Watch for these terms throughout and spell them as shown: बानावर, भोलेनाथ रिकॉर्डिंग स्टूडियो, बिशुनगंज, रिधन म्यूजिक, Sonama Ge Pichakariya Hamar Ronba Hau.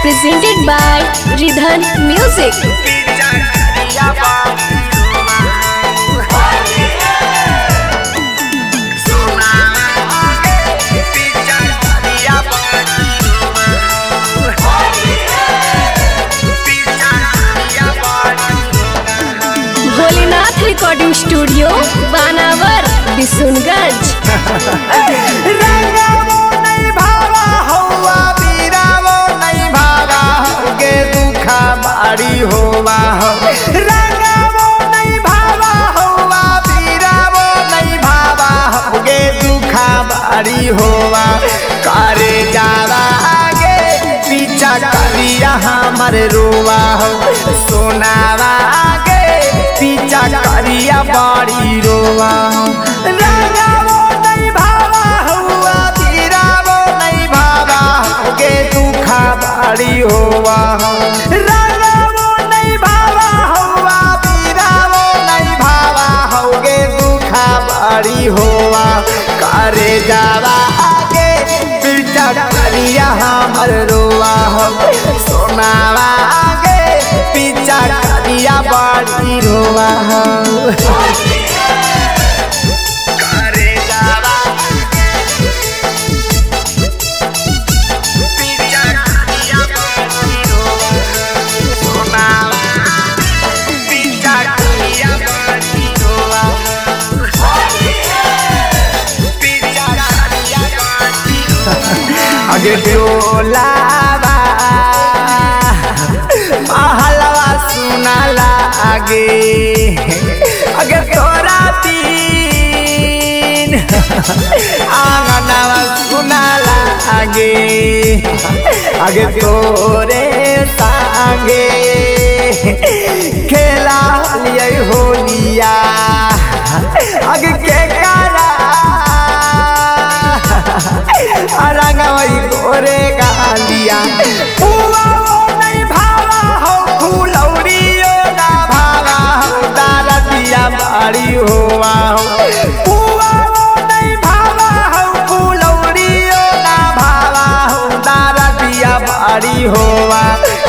Presented by रिधन म्यूजिक। भोलेनाथ रिकॉर्डिंग स्टूडियो बानावर बिशुनगंज। हमारे रोवा हो सोनावा आगे पीछा करिया बड़ी रोवा हो। रंगावो नहीं भावा हुआ पीरावो नहीं भावा होगे दुखा बड़ी होवा हो। रंगावो नहीं भावा हुआ पीरावो नहीं भावा होगे दुखा बड़ी होवा। करे जावा आगे पीछा करिया हमारे रोवा हो सोनावा आगे पीछा करिया बड़ी रोवा हो। आगे डोला अगर तोरा तीन आंगनवा सुना लागे अगर तोरे संगे खेला लिया होलिया अगर के करा रंगवा तोरे गालिया।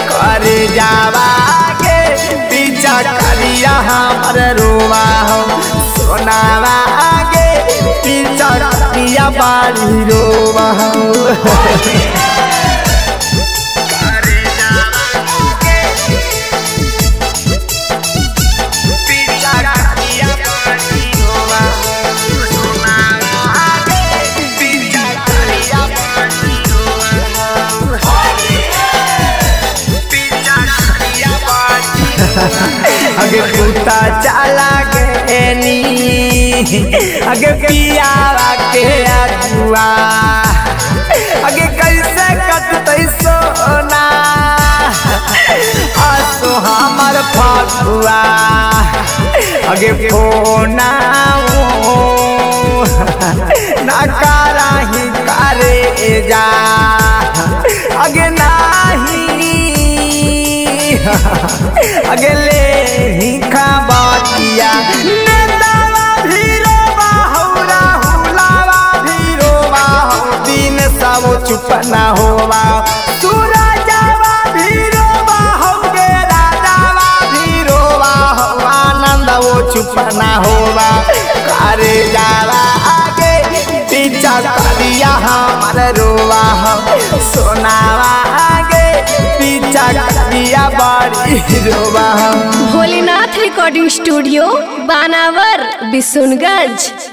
करे जावा के पीछा करिया हमारे रोवा हो सोनावा आगे पीछा करिया बाड़ी रोवा हो। अगे कुत्ता चला के नी अगे पियावा के अगुआ अगे कैसे कटते सोना आसो हमार फगुआ। अगे फोना वो ना कारा ही करे जा अगे नाही अगले ही खाबातिया। नंदावा भी रोवा हो राहुलावा भी रोवा हो दिन सब चुपना होवा। सूरजावा भी रोवा होगे राजावा भी रोवा हो आनंद वो चुपना होवा। करे जावा आगे पीछा करिया हमारे रोवा हो सोनावा आगे पीछा करिया भोलेनाथ रिकॉर्डिंग स्टूडियो बानावर बिशुनगंज।